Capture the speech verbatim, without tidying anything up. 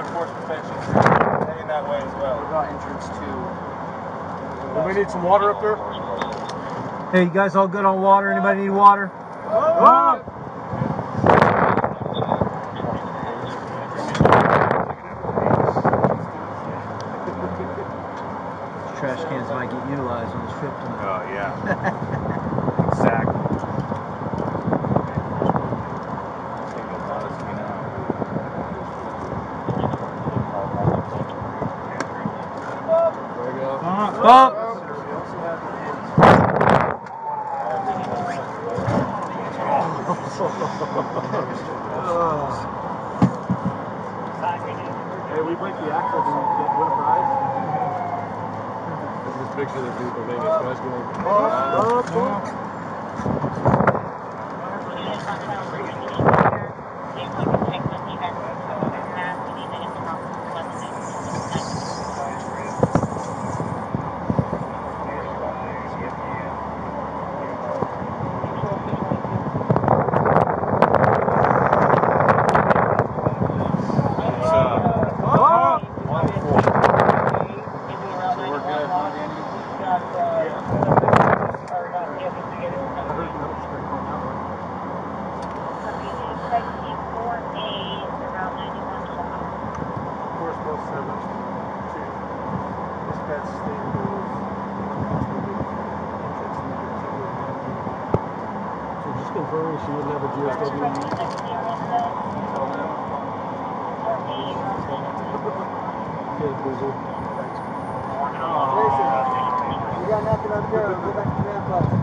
other course perfections heading that way as well. We've got entrance two. We need some water up there. Hey, you guys all good on water? Anybody need water? Oh. Oh. Trash cans might get utilized on this trip tonight. Oh, yeah. Exactly. There we go. Bump! Bump! Hey, we break the axle and get one prize. Picture the group of maybe oh. It's going. Oh. Oh. She would have a G S W. Okay, Blizzard. We got nothing up there. Go back to the ramp up.